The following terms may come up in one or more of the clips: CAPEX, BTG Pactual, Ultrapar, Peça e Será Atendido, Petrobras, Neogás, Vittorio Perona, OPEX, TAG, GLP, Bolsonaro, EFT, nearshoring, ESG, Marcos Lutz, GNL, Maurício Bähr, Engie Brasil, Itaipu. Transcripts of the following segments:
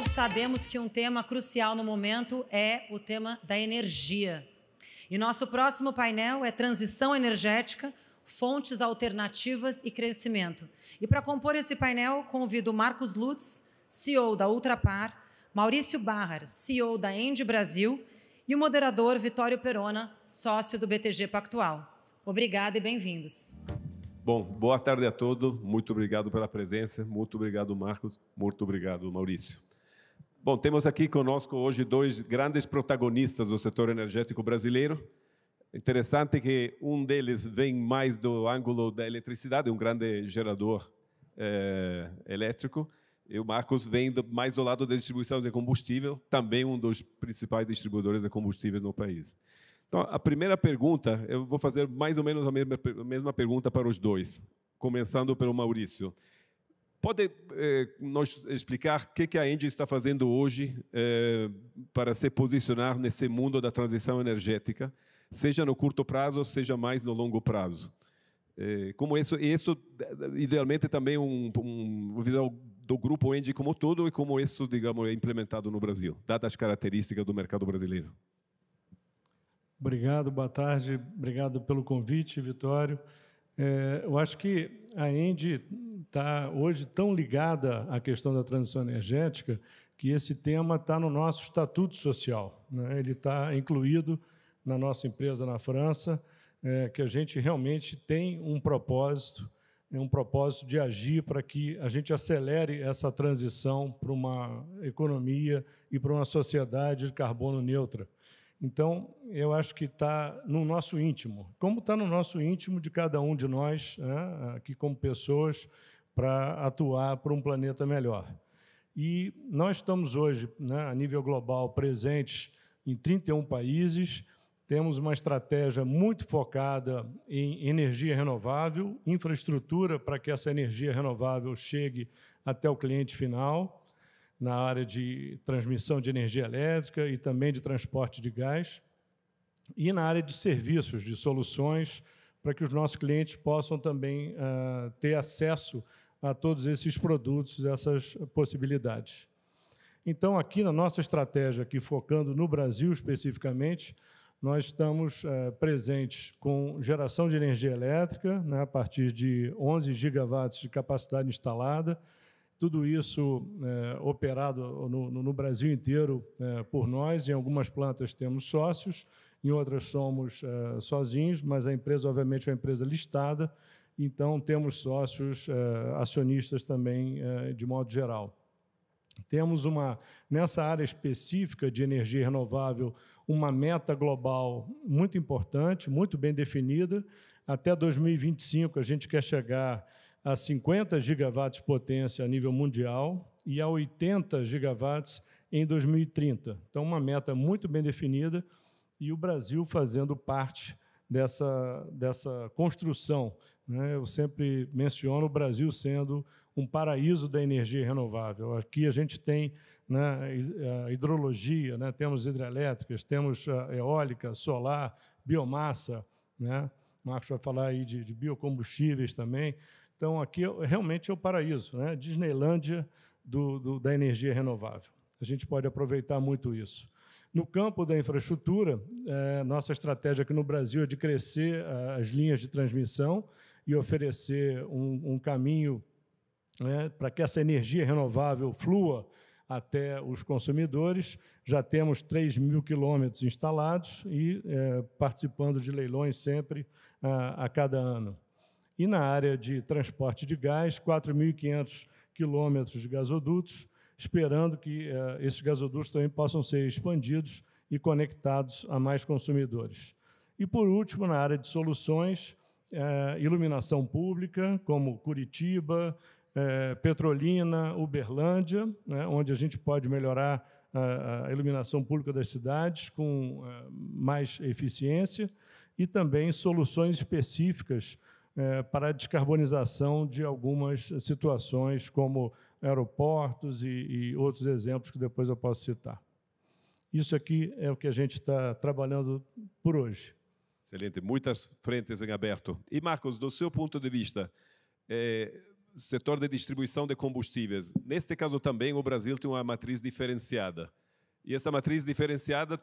todos sabemos que um tema crucial no momento é o tema da energia. E nosso próximo painel é Transição Energética, Fontes Alternativas e Crescimento. E para compor esse painel, convido Marcos Lutz, CEO da Ultrapar, Maurício Bähr, CEO da Engie Brasil e o moderador Vittorio Perona, sócio do BTG Pactual. Obrigada e bem-vindos. Bom, boa tarde a todos. Muito obrigado pela presença. Muito obrigado, Marcos. Muito obrigado, Maurício. Bom, temos aqui conosco hoje dois grandes protagonistas do setor energético brasileiro. Interessante que um deles vem mais do ângulo da eletricidade, um grande gerador elétrico, e o Marcos vem mais do lado da distribuição de combustível, também um dos principais distribuidores de combustível no país. Então, a primeira pergunta, eu vou fazer mais ou menos a mesma pergunta para os dois, começando pelo Maurício. Pode nos explicar o que a Engie está fazendo hoje para se posicionar nesse mundo da transição energética, seja no curto prazo, seja mais no longo prazo? Como isso idealmente, também uma visão do grupo Engie como todo e como isso, digamos, é implementado no Brasil, dadas as características do mercado brasileiro. Obrigado, boa tarde, obrigado pelo convite, Vittorio. Eu acho que a Engie está hoje tão ligada à questão da transição energética que esse tema está no nosso estatuto social, né? Ele está incluído na nossa empresa na França, que a gente realmente tem um propósito de agir para que a gente acelere essa transição para uma economia e para uma sociedade de carbono neutra. Então, eu acho que está no nosso íntimo, como está no nosso íntimo de cada um de nós, né, aqui como pessoas, para atuar para um planeta melhor. E nós estamos hoje, né, a nível global, presentes em 31 países, temos uma estratégia muito focada em energia renovável, infraestrutura para que essa energia renovável chegue até o cliente final, na área de transmissão de energia elétrica e também de transporte de gás, e na área de serviços, de soluções, para que os nossos clientes possam também ter acesso a todos esses produtos, essas possibilidades. Então, aqui na nossa estratégia, aqui focando no Brasil especificamente, nós estamos presentes com geração de energia elétrica, né, a partir de 11 gigawatts de capacidade instalada, tudo isso operado no Brasil inteiro por nós. Em algumas plantas temos sócios, em outras somos sozinhos, mas a empresa, obviamente, é uma empresa listada, então temos sócios acionistas também, de modo geral. Temos, nessa área específica de energia renovável, uma meta global muito importante, muito bem definida. Até 2025, a gente quer chegar a 50 gigawatts de potência a nível mundial e a 80 gigawatts em 2030. Então, uma meta muito bem definida e o Brasil fazendo parte dessa construção, né? Eu sempre menciono o Brasil sendo um paraíso da energia renovável. Aqui a gente tem, né, a hidrologia, né? Temos hidrelétricas, temos a eólica, solar, biomassa, né? O Marcos vai falar aí de biocombustíveis também. Então, aqui realmente é o paraíso, né? Disneylândia da energia renovável. A gente pode aproveitar muito isso. No campo da infraestrutura, nossa estratégia aqui no Brasil é de crescer as linhas de transmissão e oferecer um caminho, né, para que essa energia renovável flua até os consumidores. Já temos 3 mil quilômetros instalados e participando de leilões sempre a cada ano. E na área de transporte de gás, 4.500 quilômetros de gasodutos, esperando que esses gasodutos também possam ser expandidos e conectados a mais consumidores. E, por último, na área de soluções, iluminação pública, como Curitiba, Petrolina, Uberlândia, né, onde a gente pode melhorar a iluminação pública das cidades com mais eficiência, e também soluções específicas para a descarbonização de algumas situações, como aeroportos e outros exemplos que depois eu posso citar. Isso aqui é o que a gente está trabalhando por hoje. Excelente, muitas frentes em aberto. E, Marcos, do seu ponto de vista, setor de distribuição de combustíveis. Neste caso também, o Brasil tem uma matriz diferenciada. E essa matriz diferenciada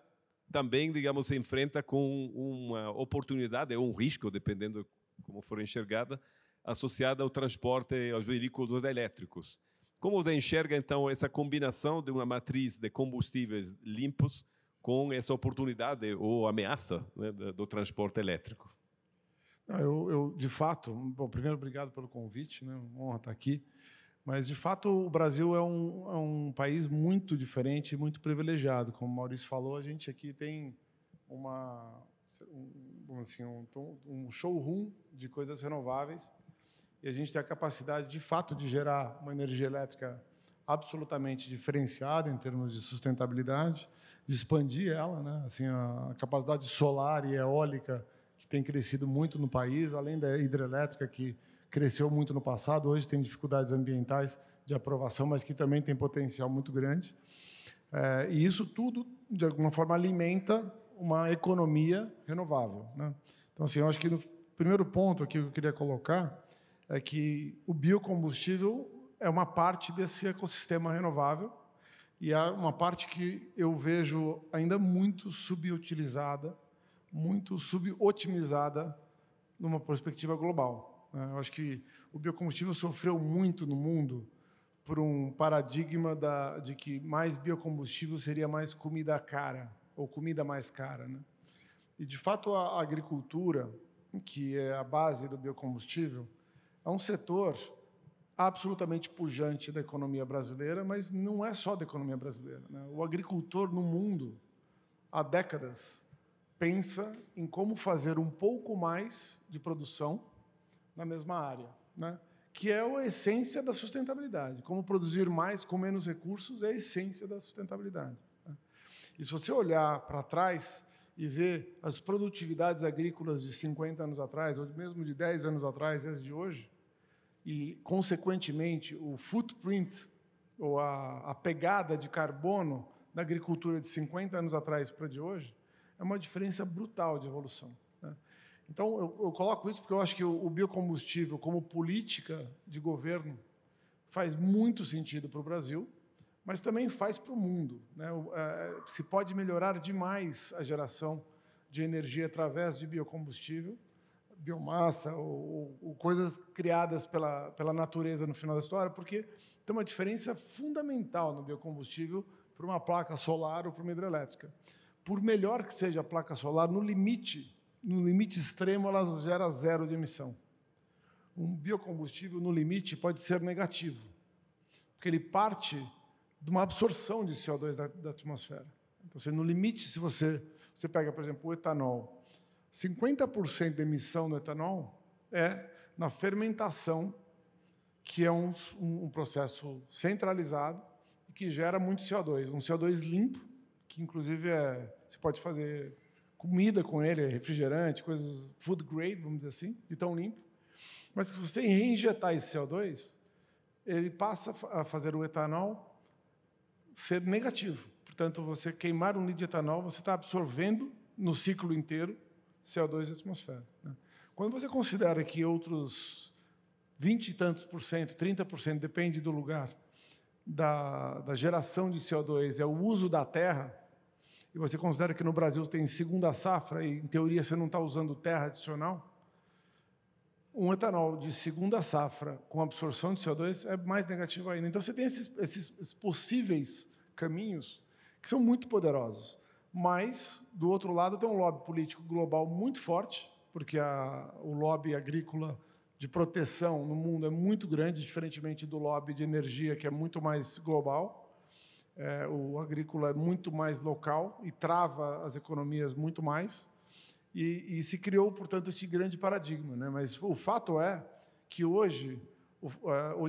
também, digamos, se enfrenta com uma oportunidade, ou um risco, dependendo como for enxergada, associada ao transporte, aos veículos elétricos. Como você enxerga, então, essa combinação de uma matriz de combustíveis limpos com essa oportunidade ou ameaça, né, do transporte elétrico? Não, de fato, bom, primeiro, obrigado pelo convite, né, honra estar aqui, mas, de fato, o Brasil é um país muito diferente e muito privilegiado. Como o Maurício falou, a gente aqui tem um showroom de coisas renováveis e a gente tem a capacidade, de fato, de gerar uma energia elétrica absolutamente diferenciada em termos de sustentabilidade, de expandir ela, né? Assim, a capacidade solar e eólica, que tem crescido muito no país, além da hidrelétrica, que cresceu muito no passado, hoje tem dificuldades ambientais de aprovação, mas que também tem potencial muito grande. E isso tudo, de alguma forma, alimenta uma economia renovável, né? Então, assim, eu acho que no primeiro ponto aqui que eu queria colocar é que o biocombustível é uma parte desse ecossistema renovável e é uma parte que eu vejo ainda muito subutilizada, muito subotimizada numa perspectiva global. Eu acho que o biocombustível sofreu muito no mundo por um paradigma de que mais biocombustível seria mais comida cara, ou comida mais cara, né? E, de fato, a agricultura, que é a base do biocombustível, é um setor absolutamente pujante da economia brasileira, mas não é só da economia brasileira, né? O agricultor no mundo, há décadas, pensa em como fazer um pouco mais de produção na mesma área, né? Que é a essência da sustentabilidade. Como produzir mais com menos recursos é a essência da sustentabilidade, né? E se você olhar para trás e ver as produtividades agrícolas de 50 anos atrás, ou mesmo de 10 anos atrás, as de hoje, e, consequentemente, o footprint, ou a pegada de carbono da agricultura de 50 anos atrás para de hoje, é uma diferença brutal de evolução, né? Então, eu coloco isso porque eu acho que o biocombustível, como política de governo, faz muito sentido para o Brasil, mas também faz para o mundo, né? Se pode melhorar demais a geração de energia através de biocombustível, biomassa ou coisas criadas pela natureza no final da história, porque tem uma diferença fundamental no biocombustível para uma placa solar ou para uma hidrelétrica. Por melhor que seja a placa solar, no limite extremo, ela gera zero de emissão. Um biocombustível, no limite, pode ser negativo, porque ele parte de uma absorção de CO2 da atmosfera. Então, no limite, se você pega, por exemplo, o etanol, 50% da emissão do etanol é na fermentação, que é um processo centralizado e que gera muito CO2. Um CO2 limpo, que, inclusive, você pode fazer comida com ele, refrigerante, coisas food grade, vamos dizer assim, de tão limpo. Mas, se você reinjetar esse CO2, ele passa a fazer o etanol ser negativo. Portanto, você queimar 1 litro de etanol, você está absorvendo, no ciclo inteiro, CO2 da atmosfera, né? Quando você considera que outros 20 e tantos por cento, 30%, depende do lugar, da geração de CO2 é o uso da terra, e você considera que no Brasil tem segunda safra e, em teoria, você não está usando terra adicional, um etanol de segunda safra com absorção de CO2 é mais negativo ainda. Então, você tem esses possíveis caminhos que são muito poderosos. Mas, do outro lado, tem um lobby político global muito forte, porque o lobby agrícola de proteção no mundo é muito grande, diferentemente do lobby de energia, que é muito mais global. O agrícola é muito mais local e trava as economias muito mais. E se criou, portanto, esse grande paradigma, né? Mas o fato é que hoje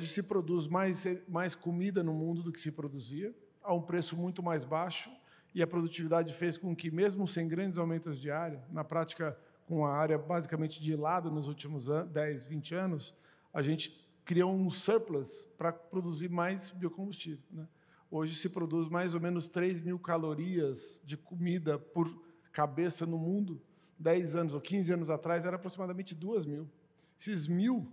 se produz mais comida no mundo do que se produzia, a um preço muito mais baixo, e a produtividade fez com que, mesmo sem grandes aumentos de área, na prática, com a área basicamente de lado nos últimos 10, 20 anos, a gente criou um surplus para produzir mais biocombustível, né? Hoje se produz mais ou menos 3 mil calorias de comida por cabeça no mundo. 10 anos ou 15 anos atrás, era aproximadamente 2 mil. Esses 1.000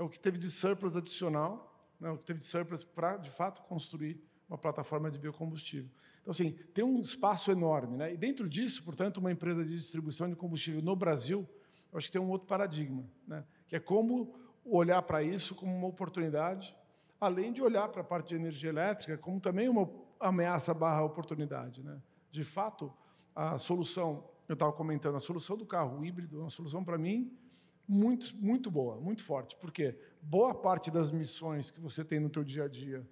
é o que teve de surplus adicional, né, o que teve de surplus para, de fato, construir uma plataforma de biocombustível. Então, assim, tem um espaço enorme, né? E dentro disso, portanto, uma empresa de distribuição de combustível no Brasil, eu acho que tem um outro paradigma, né? Que é como olhar para isso como uma oportunidade, além de olhar para a parte de energia elétrica como também uma ameaça barra oportunidade, né? De fato, a solução, eu estava comentando, a solução do carro híbrido é uma solução, para mim, muito boa, muito forte. Por quê? Boa parte das missões que você tem no teu dia a dia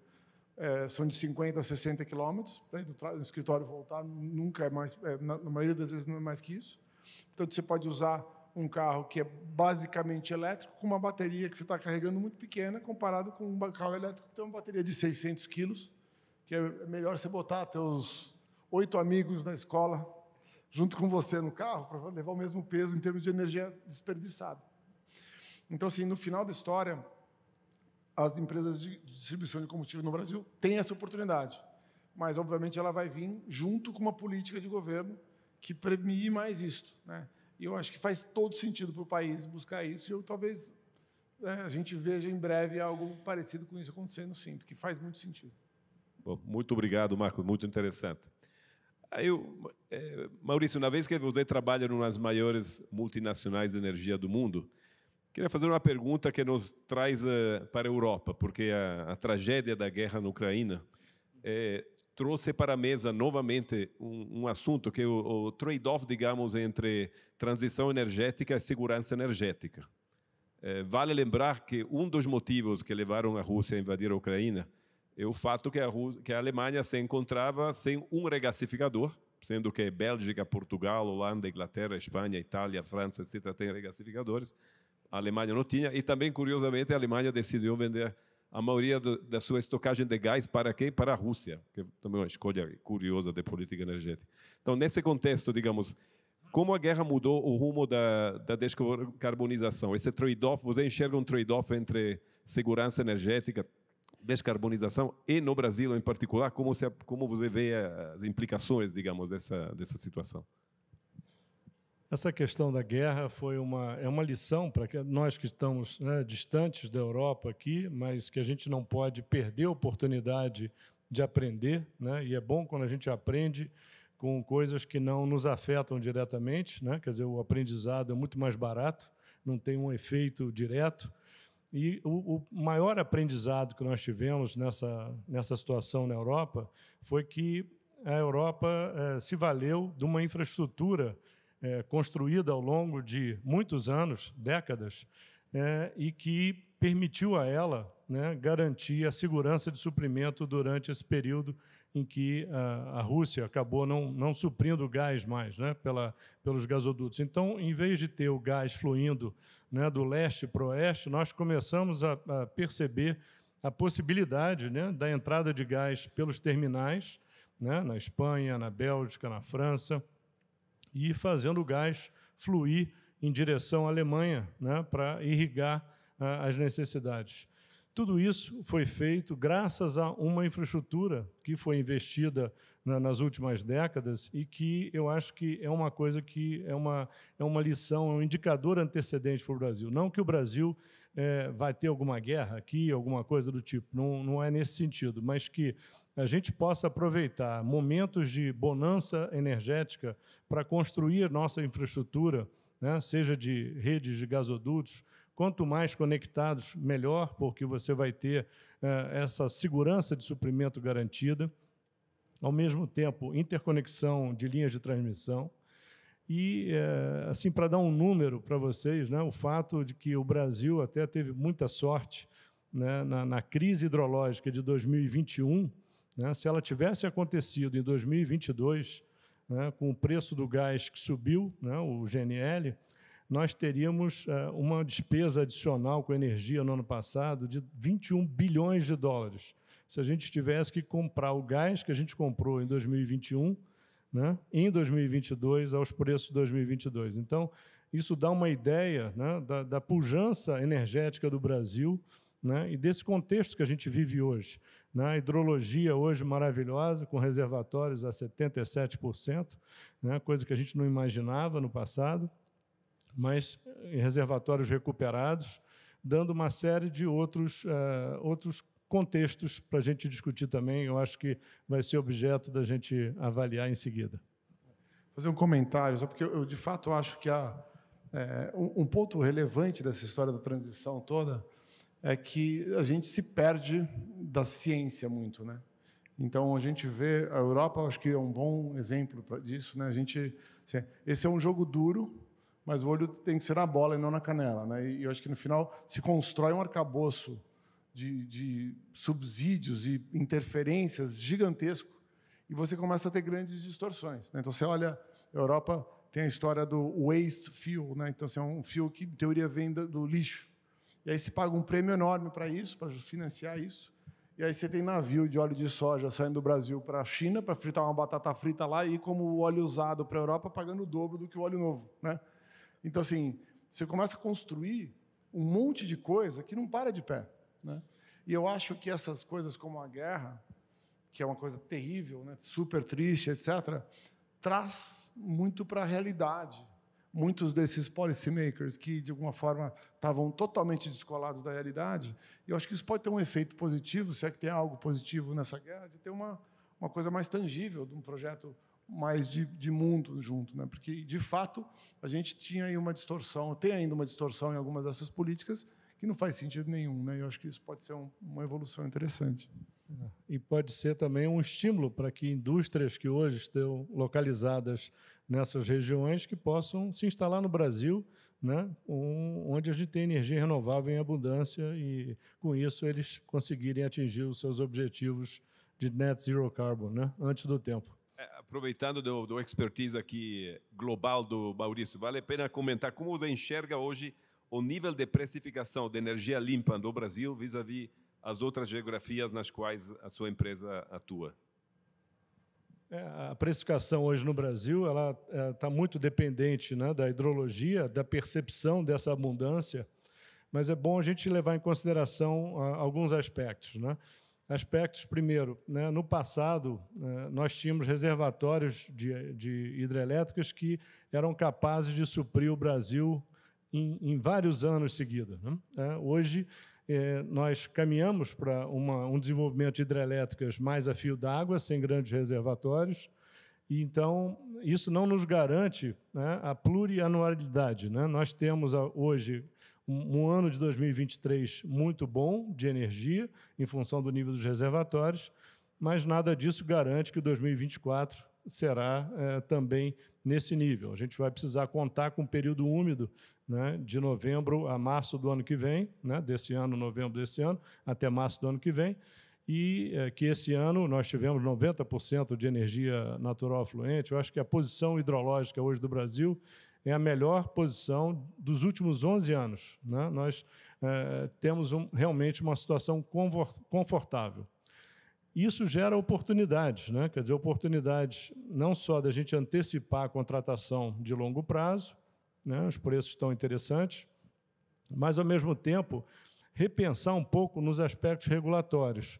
são de 50 a 60 quilômetros, para ir do escritório voltar, nunca é mais, na maioria das vezes não é mais que isso. Portanto, você pode usar um carro que é basicamente elétrico com uma bateria que você está carregando muito pequena comparado com um carro elétrico que tem uma bateria de 600 quilos, que é melhor você botar teus 8 amigos na escola junto com você no carro para levar o mesmo peso em termos de energia desperdiçada. Então, assim, no final da história, as empresas de distribuição de combustível no Brasil têm essa oportunidade, mas, obviamente, ela vai vir junto com uma política de governo que premie mais isto, né? E eu acho que faz todo sentido para o país buscar isso, e eu, talvez a gente veja em breve algo parecido com isso acontecendo, sim, porque faz muito sentido. Bom, muito obrigado, Marcos, muito interessante. Maurício, uma vez que você trabalha numa das maiores multinacionais de energia do mundo, queria fazer uma pergunta que nos traz para a Europa, porque a tragédia da guerra na Ucrânia trouxe para a mesa novamente um assunto que é o trade-off, digamos, entre transição energética e segurança energética. Vale lembrar que um dos motivos que levaram a Rússia a invadir a Ucrânia é o fato que a Alemanha se encontrava sem um regasificador, sendo que Bélgica, Portugal, Holanda, Inglaterra, Espanha, Itália, França, etc., têm regasificadores. A Alemanha não tinha, e também, curiosamente, a Alemanha decidiu vender a maioria da sua estocagem de gás para quem? Para a Rússia, que também é uma escolha curiosa de política energética. Então, nesse contexto, digamos, como a guerra mudou o rumo da descarbonização? Esse trade-off, você enxerga um trade-off entre segurança energética, descarbonização, e no Brasil em particular, como você vê as implicações, digamos, dessa situação? Essa questão da guerra foi uma lição para nós que estamos, né, distantes da Europa aqui, mas que a gente não pode perder a oportunidade de aprender, né? E é bom quando a gente aprende com coisas que não nos afetam diretamente, né? Quer dizer, o aprendizado é muito mais barato, não tem um efeito direto. E o maior aprendizado que nós tivemos nessa situação na Europa foi que a Europa se valeu de uma infraestrutura construída ao longo de muitos anos, décadas, e que permitiu a ela, né, garantir a segurança de suprimento durante esse período em que a Rússia acabou não suprindo o gás mais, né, pelos gasodutos. Então, em vez de ter o gás fluindo, né, do leste para o oeste, nós começamos a perceber a possibilidade, né, da entrada de gás pelos terminais, né, na Espanha, na Bélgica, na França, e fazendo o gás fluir em direção à Alemanha, né, para irrigar as necessidades. Tudo isso foi feito graças a uma infraestrutura que foi investida nas últimas décadas e que eu acho que é uma coisa que é uma lição, é um indicador antecedente para o Brasil. Não que o Brasil vai ter alguma guerra aqui, alguma coisa do tipo, não é nesse sentido, mas que a gente possa aproveitar momentos de bonança energética para construir nossa infraestrutura, né, seja de redes de gasodutos. Quanto mais conectados, melhor, porque você vai ter essa segurança de suprimento garantida, ao mesmo tempo, interconexão de linhas de transmissão. E, assim, para dar um número para vocês, né, o fato de que o Brasil até teve muita sorte, né, na crise hidrológica de 2021, se ela tivesse acontecido em 2022, né, com o preço do gás que subiu, né, o GNL, nós teríamos uma despesa adicional com energia no ano passado de 21 bilhões de dólares. Se a gente tivesse que comprar o gás que a gente comprou em 2021, né, em 2022, aos preços de 2022. Então, isso dá uma ideia, né, da pujança energética do Brasil, né, e desse contexto que a gente vive hoje. A hidrologia hoje maravilhosa, com reservatórios a 77%, né, coisa que a gente não imaginava no passado, mas reservatórios recuperados, dando uma série de outros contextos para a gente discutir também. Eu acho que vai ser objeto da gente avaliar em seguida. Fazer um comentário, só porque eu de fato acho que há um ponto relevante dessa história da transição toda é que a gente se perde da ciência muito, né? Então, a gente vê... A Europa, acho que é um bom exemplo disso, né? A gente, assim, esse é um jogo duro, mas o olho tem que ser na bola e não na canela, né? E eu acho que, no final, se constrói um arcabouço de subsídios e interferências gigantesco e você começa a ter grandes distorções, né? Então, você olha... A Europa tem a história do waste fuel, né? Então, assim, é um fuel que, em teoria, vem do lixo. E aí se paga um prêmio enorme para isso, para financiar isso. E aí você tem navio de óleo de soja saindo do Brasil para a China para fritar uma batata frita lá e como o óleo usado para a Europa pagando o dobro do que o óleo novo, né? Então, assim, você começa a construir um monte de coisa que não para de pé, né? E eu acho que essas coisas como a guerra, que é uma coisa terrível, né, super triste, etc., traz muito para a realidade. Muitos desses policymakers que, de alguma forma, estavam totalmente descolados da realidade, eu acho que isso pode ter um efeito positivo, se é que tem algo positivo nessa guerra, de ter uma coisa mais tangível, de um projeto mais de mundo junto, né? Porque, de fato, a gente tinha aí uma distorção, tem ainda uma distorção em algumas dessas políticas que não faz sentido nenhum, né? Eu acho que isso pode ser uma evolução interessante. E pode ser também um estímulo para que indústrias que hoje estão localizadas nessas regiões que possam se instalar no Brasil, né, onde a gente tem energia renovável em abundância e, com isso, eles conseguirem atingir os seus objetivos de net zero carbon, né, antes do tempo. Aproveitando do expertise aqui global do Maurício, vale a pena comentar como você enxerga hoje o nível de precificação de energia limpa do Brasil vis-à-vis as outras geografias nas quais a sua empresa atua. A precificação hoje no Brasil ela está muito dependente, né, da hidrologia, da percepção dessa abundância, mas é bom a gente levar em consideração alguns aspectos, né? Aspectos, primeiro, né, no passado, nós tínhamos reservatórios de hidrelétricas que eram capazes de suprir o Brasil em vários anos seguidos, né? Hoje, nós caminhamos para um desenvolvimento de hidrelétricas mais a fio d'água, sem grandes reservatórios, e então isso não nos garante, né, a plurianualidade, né? Nós temos hoje um ano de 2023 muito bom de energia, em função do nível dos reservatórios, mas nada disso garante que 2024 será também nesse nível. A gente vai precisar contar com um período úmido, né, de novembro a março do ano que vem, né, desse ano, novembro desse ano, até março do ano que vem, e que esse ano nós tivemos 90% de energia natural fluente. Eu acho que a posição hidrológica hoje do Brasil é a melhor posição dos últimos 11 anos, né? Nós temos realmente uma situação confortável. Isso gera oportunidades, né? Quer dizer, oportunidades não só da gente antecipar a contratação de longo prazo, né, os preços estão interessantes, mas, ao mesmo tempo, repensar um pouco nos aspectos regulatórios.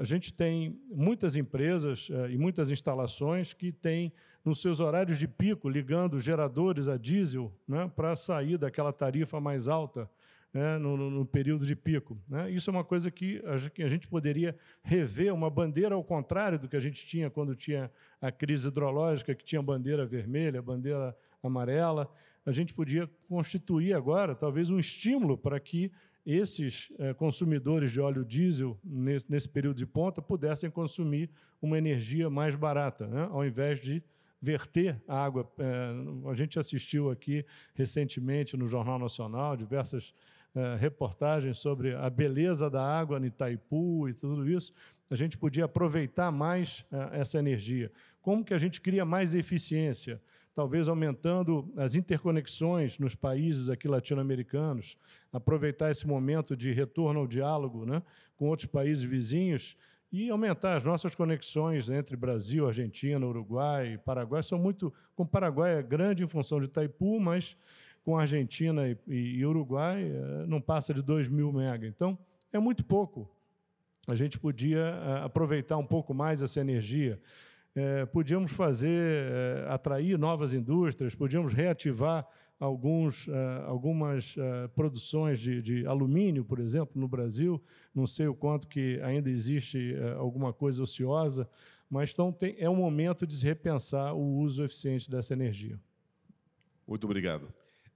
A gente tem muitas empresas e muitas instalações que têm, nos seus horários de pico, ligando geradores a diesel, né, para sair daquela tarifa mais alta, né, no período de pico, né? Isso é uma coisa que a gente poderia rever, uma bandeira ao contrário do que a gente tinha quando tinha a crise hidrológica, que tinha bandeira vermelha, bandeira amarela. A gente podia constituir agora, talvez, um estímulo para que esses consumidores de óleo diesel, nesse período de ponta, pudessem consumir uma energia mais barata, né, ao invés de verter água. A gente assistiu aqui recentemente no Jornal Nacional diversas reportagens sobre a beleza da água no Itaipu e tudo isso. A gente podia aproveitar mais essa energia. Como que a gente cria mais eficiência? Talvez aumentando as interconexões nos países aqui latino-americanos, aproveitar esse momento de retorno ao diálogo, né, com outros países vizinhos e aumentar as nossas conexões entre Brasil, Argentina, Uruguai, Paraguai. Com o Paraguai é grande em função de Itaipu, mas com a Argentina e Uruguai não passa de 2.000 mega. Então, é muito pouco. A gente podia aproveitar um pouco mais essa energia. Podíamos atrair novas indústrias, podíamos reativar algumas produções de alumínio, por exemplo, no Brasil. Não sei o quanto que ainda existe alguma coisa ociosa, mas então é um momento de se repensar o uso eficiente dessa energia. Muito obrigado.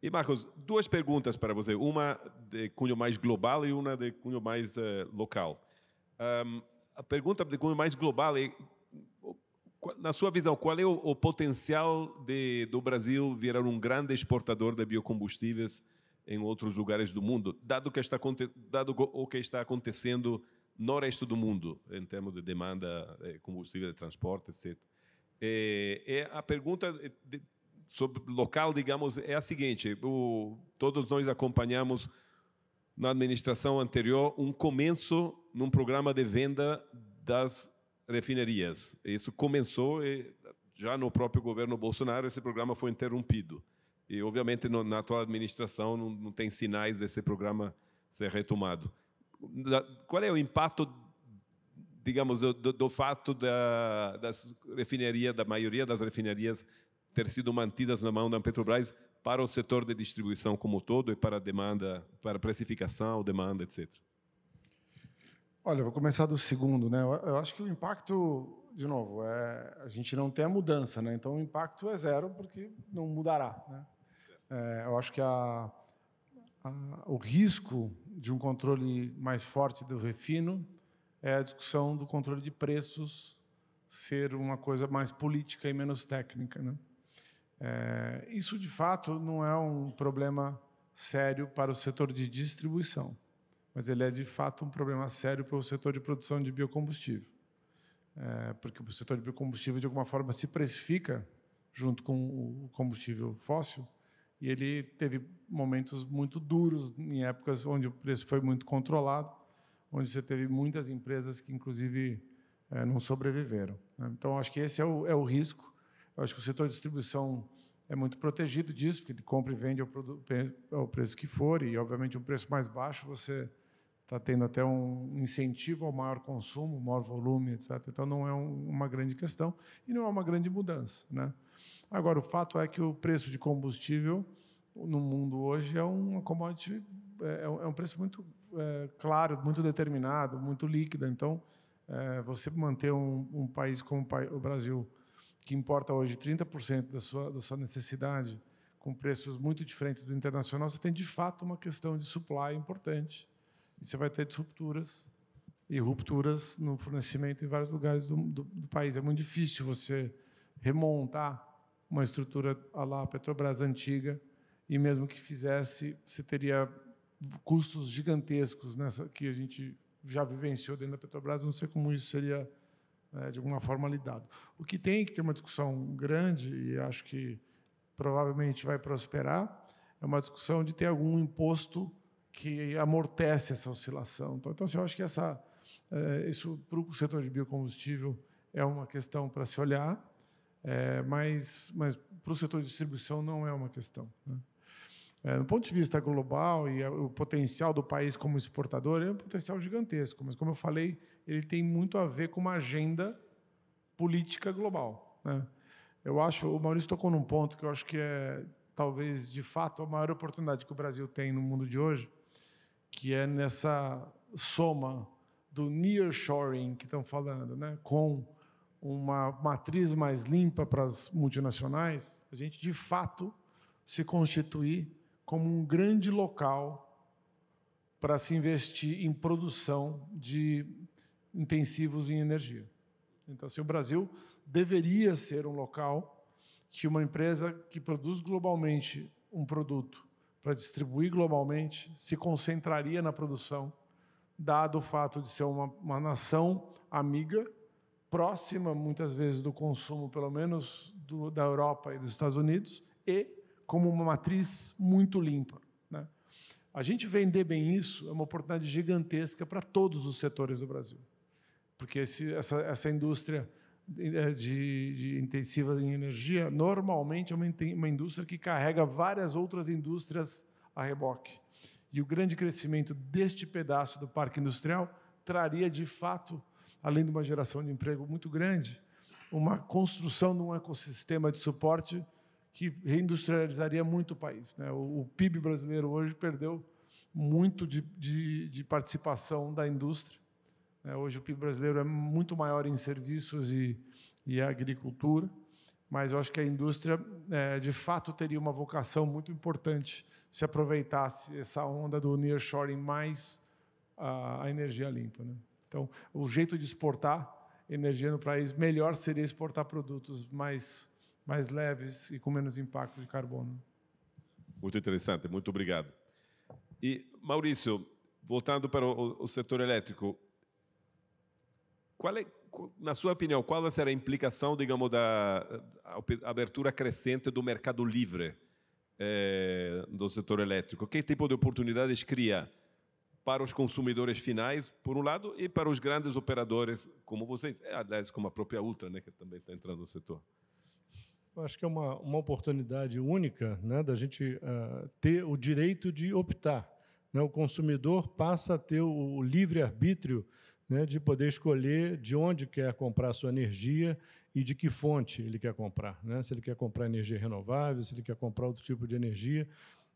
E, Marcos, duas perguntas para você, uma de cunho mais global e uma de cunho mais local. A pergunta de cunho mais global é, na sua visão, qual é o potencial do Brasil virar um grande exportador de biocombustíveis em outros lugares do mundo, dado o que está acontecendo no resto do mundo, em termos de demanda de combustível, de transporte, etc. A pergunta sobre local, digamos, é a seguinte: todos nós acompanhamos na administração anterior um começo num programa de venda das refinarias. Isso começou já no próprio governo Bolsonaro, esse programa foi interrompido. E, obviamente, na atual administração não tem sinais desse programa ser retomado. Qual é o impacto, digamos, do fato da maioria das refinarias ter sido mantidas na mão da Petrobras para o setor de distribuição como um todo e para a demanda, para a precificação, demanda, etc.? Olha, vou começar do segundo, né? Eu acho que o impacto, de novo, a gente não tem a mudança, né? Então o impacto é zero porque não mudará, né? Eu acho que o risco de um controle mais forte do refino é a discussão do controle de preços ser uma coisa mais política e menos técnica, né? Isso, de fato, não é um problema sério para o setor de distribuição, mas ele é, de fato, um problema sério para o setor de produção de biocombustível, porque o setor de biocombustível, de alguma forma, se precifica junto com o combustível fóssil, e ele teve momentos muito duros em épocas onde o preço foi muito controlado, onde você teve muitas empresas que, inclusive, não sobreviveram, né? Então, acho que esse é o risco. Eu acho que o setor de distribuição é muito protegido disso, porque ele compra e vende ao preço que for, e, obviamente, um preço mais baixo, você está tendo até um incentivo ao maior consumo, maior volume, etc. Então, não é uma grande questão e não é uma grande mudança, né? Agora, o fato é que o preço de combustível no mundo hoje é uma commodity, é um preço muito claro, muito determinado, muito líquido. Então, você manter um país como o Brasil, que importa hoje 30% da sua necessidade, com preços muito diferentes do internacional, você tem, de fato, uma questão de supply importante. E você vai ter disrupturas e rupturas no fornecimento em vários lugares do país. É muito difícil você remontar uma estrutura à la Petrobras antiga, e mesmo que fizesse, você teria custos gigantescos que a gente já vivenciou dentro da Petrobras. Não sei como isso seria, de alguma forma, lidado. O que tem que ter uma discussão grande, e acho que provavelmente vai prosperar, é uma discussão de ter algum imposto que amortece essa oscilação. Então, assim, eu acho que isso, para o setor de biocombustível, é uma questão para se olhar, mas para o setor de distribuição não é uma questão, né? Do ponto de vista global, e o potencial do país como exportador é um potencial gigantesco, mas, como eu falei, ele tem muito a ver com uma agenda política global, né? Eu acho, o Maurício tocou num ponto que eu acho que é, talvez, de fato, a maior oportunidade que o Brasil tem no mundo de hoje, que é nessa soma do nearshoring que estão falando, né, com uma matriz mais limpa para as multinacionais, a gente, de fato, se constituir como um grande local para se investir em produção de intensivos em energia. Então, assim, o Brasil deveria ser um local que uma empresa que produz globalmente um produto para distribuir globalmente se concentraria na produção, dado o fato de ser uma nação amiga, próxima, muitas vezes, do consumo, pelo menos, da Europa e dos Estados Unidos, e como uma matriz muito limpa, né? A gente vender bem isso é uma oportunidade gigantesca para todos os setores do Brasil, porque essa indústria de intensiva em energia normalmente é uma indústria que carrega várias outras indústrias a reboque. E o grande crescimento deste pedaço do parque industrial traria, de fato, além de uma geração de emprego muito grande, uma construção de um ecossistema de suporte que reindustrializaria muito o país, né? O PIB brasileiro hoje perdeu muito de participação da indústria. Hoje o PIB brasileiro é muito maior em serviços e agricultura, mas eu acho que a indústria, de fato, teria uma vocação muito importante se aproveitasse essa onda do nearshoring mais a energia limpa, né? Então, o jeito de exportar energia no país melhor seria exportar produtos mais leves e com menos impacto de carbono. Muito interessante, muito obrigado. E, Maurício, voltando para o setor elétrico, na sua opinião, qual será a implicação, digamos, da abertura crescente do mercado livre do setor elétrico? Que tipo de oportunidades cria para os consumidores finais, por um lado, e para os grandes operadores como vocês? Aliás, como a própria Ultra, né, que também está entrando no setor. Eu acho que é uma oportunidade única, né, da gente ter o direito de optar, né? O consumidor passa a ter o livre-arbítrio, né, de poder escolher de onde quer comprar sua energia e de que fonte ele quer comprar, né? Se ele quer comprar energia renovável, se ele quer comprar outro tipo de energia.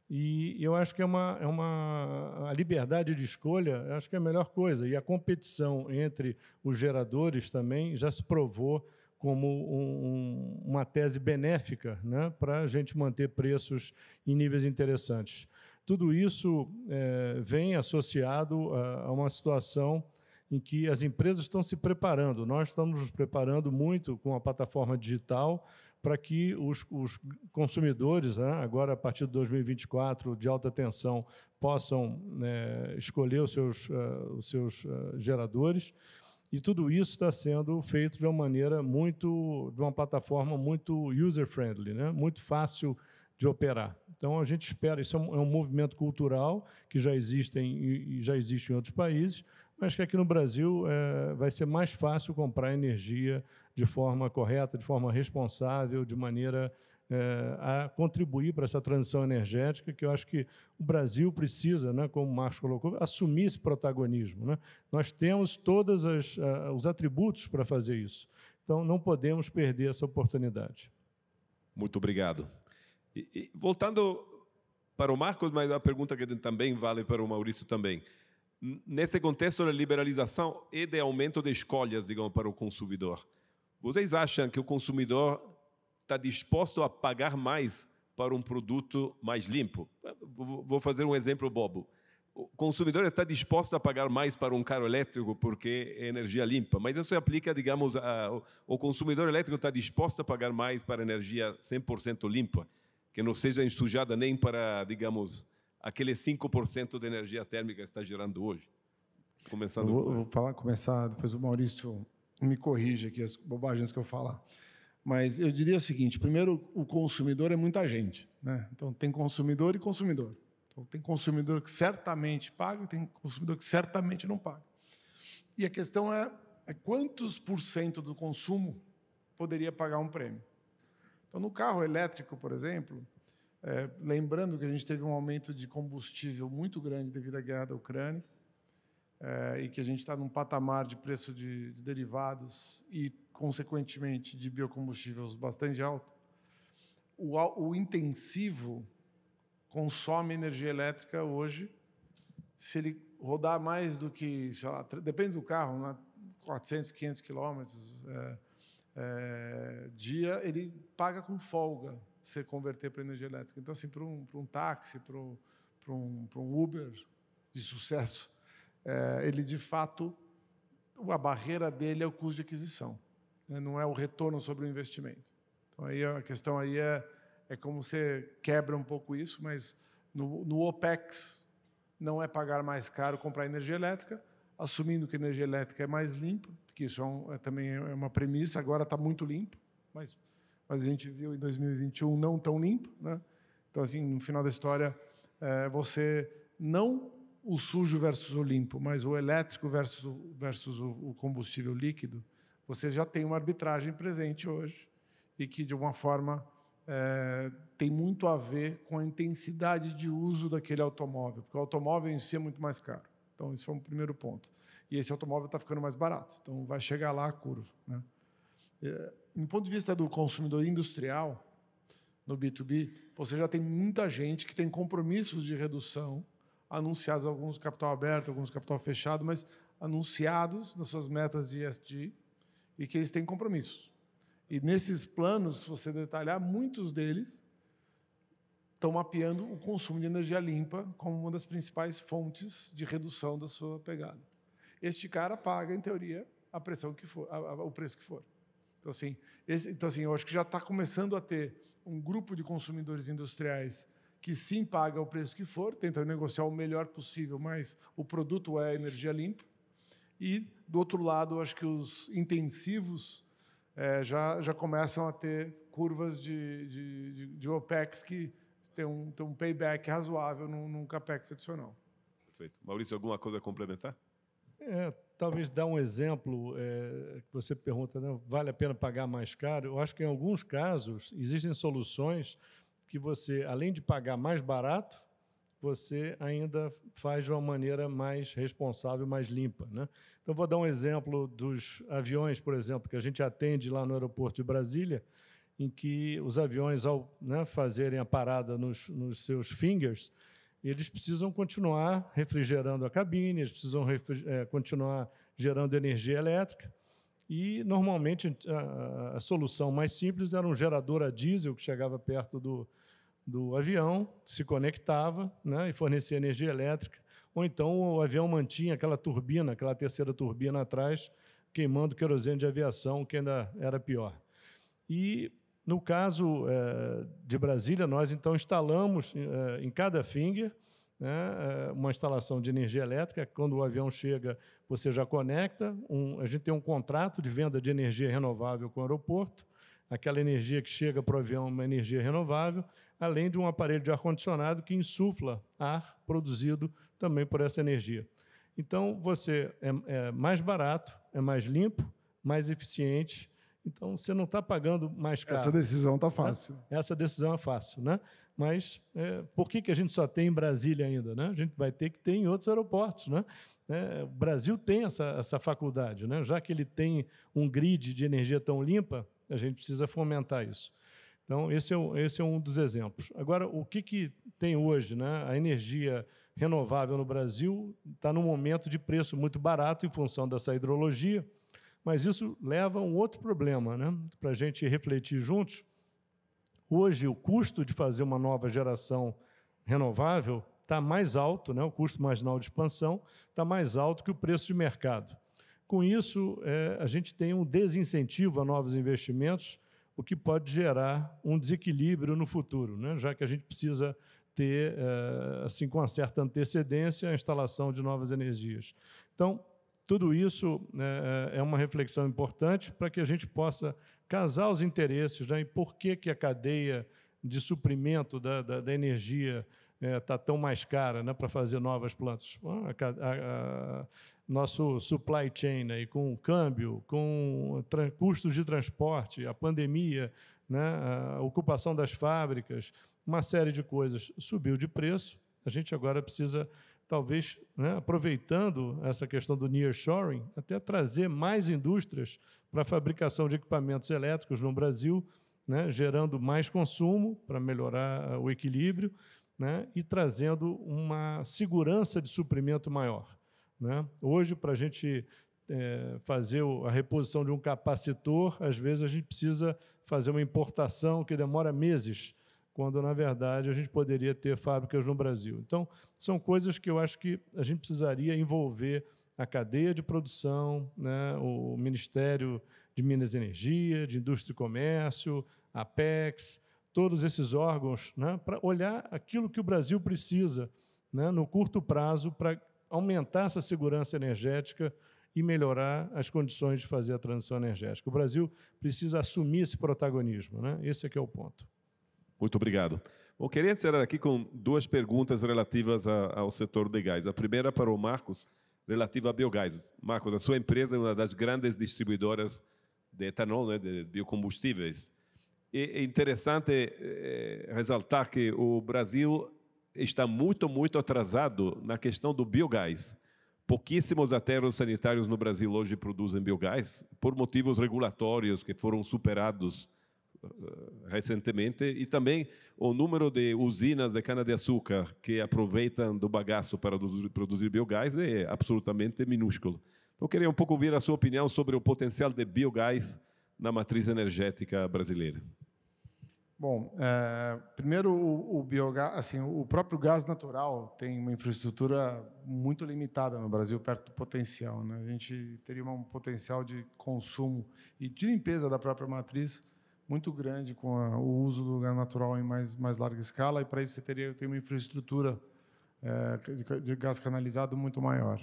E eu acho que a liberdade de escolha, eu acho que é a melhor coisa. E a competição entre os geradores também já se provou como uma tese benéfica, né, para a gente manter preços em níveis interessantes. Tudo isso vem associado a uma situação em que as empresas estão se preparando. Nós estamos nos preparando muito com a plataforma digital para que os consumidores, né, agora a partir de 2024, de alta tensão, possam escolher os seus geradores. E tudo isso está sendo feito de uma maneira de uma plataforma muito user-friendly, né, muito fácil de operar. Então, a gente espera, isso é um movimento cultural que já existe em outros países, mas que aqui no Brasil vai ser mais fácil comprar energia de forma correta, de forma responsável, de maneira a contribuir para essa transição energética, que eu acho que o Brasil precisa, né, como o Marcos colocou, assumir esse protagonismo, né? Nós temos todos os atributos para fazer isso, então não podemos perder essa oportunidade. Muito obrigado. E voltando para o Marcos, mas a pergunta que também vale para o Maurício também. Nesse contexto da liberalização e de aumento de escolhas, digamos, para o consumidor, vocês acham que o consumidor está disposto a pagar mais para um produto mais limpo? Vou fazer um exemplo bobo. O consumidor está disposto a pagar mais para um carro elétrico porque é energia limpa, mas isso se aplica, digamos, o consumidor elétrico está disposto a pagar mais para energia 100% limpa, que não seja ensujada nem para, digamos, aquele 5% de energia térmica que está gerando hoje. Começando eu vou começar, depois o Maurício me corrige aqui as bobagens que eu falar. Mas eu diria o seguinte: primeiro, o consumidor é muita gente, né? Então, tem consumidor e consumidor. Então, tem consumidor que certamente paga e tem consumidor que certamente não paga. E a questão é quantos por cento do consumo poderia pagar um prêmio. Então, no carro elétrico, por exemplo, lembrando que a gente teve um aumento de combustível muito grande devido à guerra da Ucrânia, e que a gente está num patamar de preço de derivados e, consequentemente, de biocombustíveis bastante alto. O intensivo consome energia elétrica hoje, se ele rodar mais do que, sei lá, depende do carro, né, 400, 500 quilômetros dia, ele paga com folga você converter para energia elétrica. Então, assim, para um táxi, para um Uber de sucesso, ele, de fato, a barreira dele é o custo de aquisição, né? Não é o retorno sobre o investimento. Então, aí a questão aí é como você quebra um pouco isso, mas no OPEX não é pagar mais caro comprar energia elétrica, assumindo que a energia elétrica é mais limpa, porque isso também é uma premissa, agora está muito limpo, mas a gente viu em 2021 não tão limpo, né? Então, assim, no final da história, você não o sujo versus o limpo, mas o elétrico versus o combustível líquido, você já tem uma arbitragem presente hoje e que, de uma forma, tem muito a ver com a intensidade de uso daquele automóvel, porque o automóvel em si é muito mais caro. Então, isso é um primeiro ponto. E esse automóvel está ficando mais barato, então vai chegar lá a curva, né? Do ponto de vista do consumidor industrial, no B2B, você já tem muita gente que tem compromissos de redução anunciados, alguns capital aberto, alguns capital fechado, mas anunciados nas suas metas de ESG e que eles têm compromissos. E nesses planos, se você detalhar, muitos deles estão mapeando o consumo de energia limpa como uma das principais fontes de redução da sua pegada. Este cara paga, em teoria, a pressão que for, o preço que for. Então, assim, eu acho que já está começando a ter um grupo de consumidores industriais que sim paga o preço que for, tenta negociar o melhor possível, mas o produto é energia limpa. E, do outro lado, eu acho que os intensivos já começam a ter curvas de OPEX que tem um payback razoável num CAPEX adicional. Perfeito. Maurício, alguma coisa a complementar? Talvez dar um exemplo, que você pergunta, né, vale a pena pagar mais caro? Eu acho que, em alguns casos, existem soluções que você, além de pagar mais barato, você ainda faz de uma maneira mais responsável, mais limpa, né? Então, vou dar um exemplo dos aviões, por exemplo, que a gente atende lá no aeroporto de Brasília, em que os aviões, ao fazerem a parada nos seus fingers, eles precisam continuar refrigerando a cabine, eles precisam continuar gerando energia elétrica. E, normalmente, a solução mais simples era um gerador a diesel que chegava perto do avião, se conectava, né, e fornecia energia elétrica. Ou então o avião mantinha aquela turbina, aquela terceira turbina atrás, queimando querosene de aviação, que ainda era pior. E, no caso de Brasília, nós, então, instalamos em cada finger, né, uma instalação de energia elétrica. Quando o avião chega, você já conecta. A gente tem um contrato de venda de energia renovável com o aeroporto. Aquela energia que chega para o avião é uma energia renovável, além de um aparelho de ar-condicionado que insufla ar produzido também por essa energia. Então, você é mais barato, é mais limpo, mais eficiente. Então, você não está pagando mais caro. Essa decisão está fácil. Essa decisão é fácil, né? Mas por que a gente só tem em Brasília ainda, né? A gente vai ter que ter em outros aeroportos, né? O Brasil tem essa faculdade, né? Já que ele tem um grid de energia tão limpa, a gente precisa fomentar isso. Então, esse é um dos exemplos. Agora, o que tem hoje, né? A energia renovável no Brasil está num momento de preço muito barato em função dessa hidrologia. Mas isso leva a um outro problema, né? Para a gente refletir juntos. Hoje, o custo de fazer uma nova geração renovável está mais alto, né? O custo marginal de expansão está mais alto que o preço de mercado. Com isso, a gente tem um desincentivo a novos investimentos, o que pode gerar um desequilíbrio no futuro, né? Já que a gente precisa ter, assim, com uma certa antecedência, a instalação de novas energias. Então, tudo isso é uma reflexão importante para que a gente possa casar os interesses, né, e por que a cadeia de suprimento da energia está tão mais cara, né, para fazer novas plantas. Nosso supply chain, né, com câmbio, com custos de transporte, a pandemia, né, a ocupação das fábricas, uma série de coisas subiu de preço. A gente agora precisa, talvez, né, aproveitando essa questão do nearshoring, até trazer mais indústrias para a fabricação de equipamentos elétricos no Brasil, né, gerando mais consumo para melhorar o equilíbrio, né, e trazendo uma segurança de suprimento maior, né? Hoje, para a gente fazer a reposição de um capacitor, às vezes a gente precisa fazer uma importação que demora meses, quando, na verdade, a gente poderia ter fábricas no Brasil. Então, são coisas que eu acho que a gente precisaria envolver a cadeia de produção, né, o Ministério de Minas e Energia, de Indústria e Comércio, a Apex, todos esses órgãos, né, para olhar aquilo que o Brasil precisa, né, no curto prazo, para aumentar essa segurança energética e melhorar as condições de fazer a transição energética. O Brasil precisa assumir esse protagonismo, né? Esse é que é o ponto. Muito obrigado. Bom, queria encerrar aqui com duas perguntas relativas ao setor de gás. A primeira para o Marcos, relativa a biogás. Marcos, a sua empresa é uma das grandes distribuidoras de etanol, né, de biocombustíveis. E é interessante ressaltar que o Brasil está muito atrasado na questão do biogás. Pouquíssimos aterros sanitários no Brasil hoje produzem biogás, por motivos regulatórios que foram superados recentemente, e também o número de usinas de cana-de-açúcar que aproveitam do bagaço para produzir biogás é absolutamente minúsculo. Eu queria um pouco ouvir a sua opinião sobre o potencial de biogás na matriz energética brasileira. Bom, primeiro o biogás, assim, o próprio gás natural tem uma infraestrutura muito limitada no Brasil, perto do potencial, né? A gente teria um potencial de consumo e de limpeza da própria matriz muito grande com o uso do gás natural em mais larga escala, e para isso você teria uma infraestrutura de gás canalizado muito maior.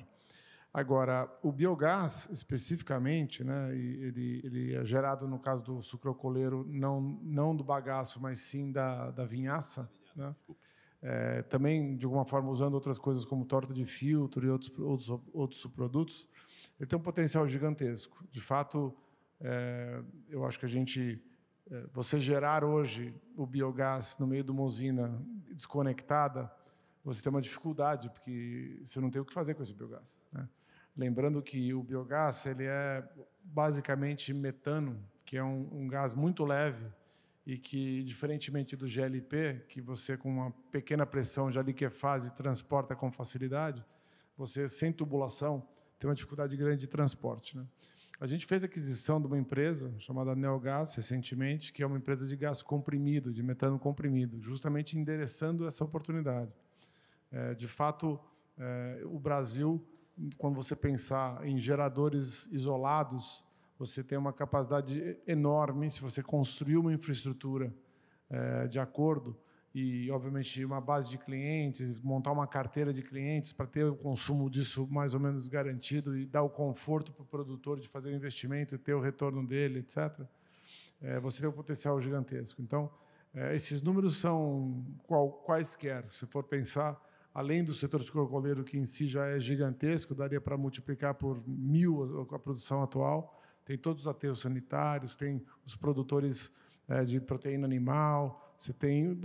Agora, o biogás, especificamente, né, ele é gerado, no caso do sucrocoleiro, não do bagaço, mas sim da vinhaça, né? Também, de alguma forma, usando outras coisas como torta de filtro e outros subprodutos, ele tem um potencial gigantesco. De fato, eu acho que você gerar hoje o biogás no meio de uma usina desconectada, você tem uma dificuldade, porque você não tem o que fazer com esse biogás, né? Lembrando que o biogás ele é basicamente metano, que é um gás muito leve e que, diferentemente do GLP, que você com uma pequena pressão já liquefaz e transporta com facilidade, você, sem tubulação, tem uma dificuldade grande de transporte, né? A gente fez a aquisição de uma empresa chamada Neogás, recentemente, que é uma empresa de gás comprimido, de metano comprimido, justamente endereçando essa oportunidade. De fato, o Brasil, quando você pensar em geradores isolados, você tem uma capacidade enorme se você construir uma infraestrutura de acordo e, obviamente, uma base de clientes, montar uma carteira de clientes para ter o consumo disso mais ou menos garantido e dar o conforto para o produtor de fazer o investimento e ter o retorno dele, etc. Você tem um potencial gigantesco. Então, esses números são quaisquer, se for pensar. Além do setor sucrocoleiro, que em si já é gigantesco, daria para multiplicar por 1000 a produção atual. Tem todos os aterros sanitários, tem os produtores de proteína animal, você tem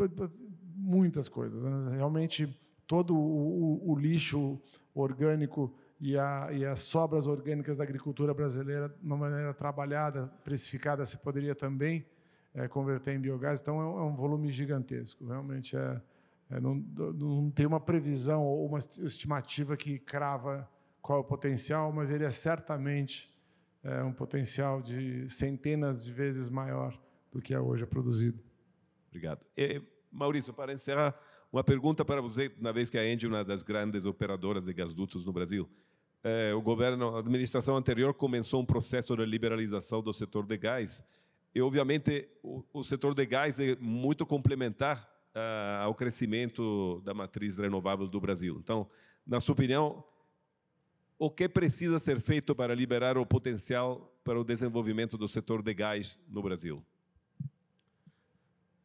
muitas coisas, né? Realmente, todo o lixo orgânico e as sobras orgânicas da agricultura brasileira, de uma maneira trabalhada, precificada, se poderia também converter em biogás. Então, é um volume gigantesco, realmente é... Não tem uma previsão ou uma estimativa que crava qual é o potencial, mas ele é certamente um potencial de centenas de vezes maior do que é hoje produzido. Obrigado. E, Maurício, para encerrar, uma pergunta para você, na vez que a Engie é uma das grandes operadoras de gasdutos no Brasil. O governo, a administração anterior começou um processo de liberalização do setor de gás e, obviamente, o setor de gás é muito complementar ao crescimento da matriz renovável do Brasil. Então, na sua opinião, o que precisa ser feito para liberar o potencial para o desenvolvimento do setor de gás no Brasil?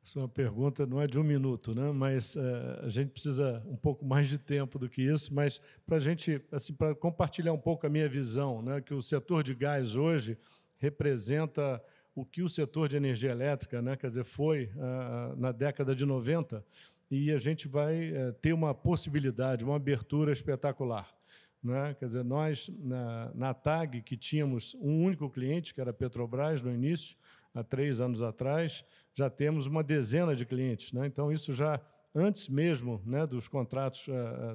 Essa é uma pergunta, não é de um minuto, né? Mas a gente precisa um pouco mais de tempo do que isso, mas para a gente, assim, para compartilhar um pouco a minha visão, né, que o setor de gás hoje representa o que o setor de energia elétrica, né, quer dizer, foi na década de 90, e a gente vai ter uma possibilidade, uma abertura espetacular, né? Quer dizer, nós, na TAG, que tínhamos um único cliente, que era a Petrobras, no início, há 3 anos atrás, já temos uma dezena de clientes, né? Então, isso já antes mesmo, né, dos contratos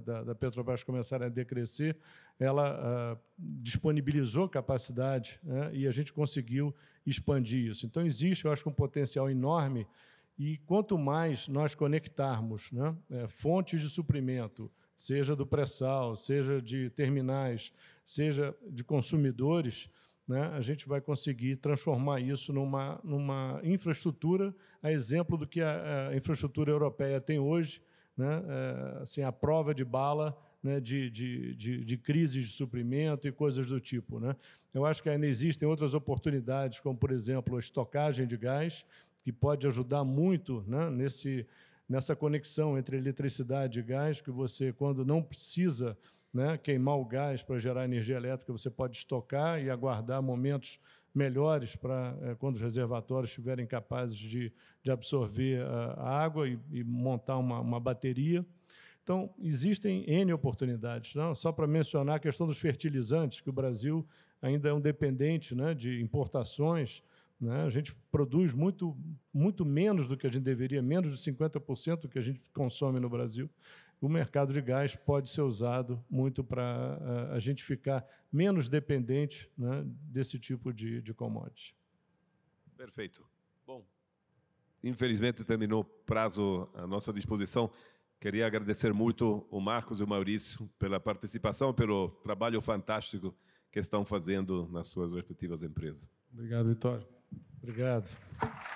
da Petrobras começarem a decrescer, ela disponibilizou capacidade, né, e a gente conseguiu expandir isso. Então, existe, eu acho, um potencial enorme, e quanto mais nós conectarmos, né, fontes de suprimento, seja do pré-sal, seja de terminais, seja de consumidores, né, a gente vai conseguir transformar isso numa infraestrutura, a exemplo do que a infraestrutura europeia tem hoje, né, assim, a prova de bala, né, de crises de suprimento e coisas do tipo, né? Eu acho que ainda existem outras oportunidades, como, por exemplo, a estocagem de gás, que pode ajudar muito, né, nessa conexão entre eletricidade e gás, que você, quando não precisa, né, queimar o gás para gerar energia elétrica, você pode estocar e aguardar momentos melhores para quando os reservatórios estiverem capazes de absorver a água e montar uma bateria. Então, existem N oportunidades, não? Só para mencionar a questão dos fertilizantes, que o Brasil ainda é um dependente, né, de importações Né? A gente produz muito menos do que a gente deveria, menos de 50% do que a gente consome no Brasil. O mercado de gás pode ser usado muito para a gente ficar menos dependente, né, desse tipo de commodity. Perfeito. Bom, infelizmente terminou o prazo à nossa disposição. Queria agradecer muito o Marcos e o Maurício pela participação, pelo trabalho fantástico que estão fazendo nas suas respectivas empresas. Obrigado, Vittorio. Obrigado.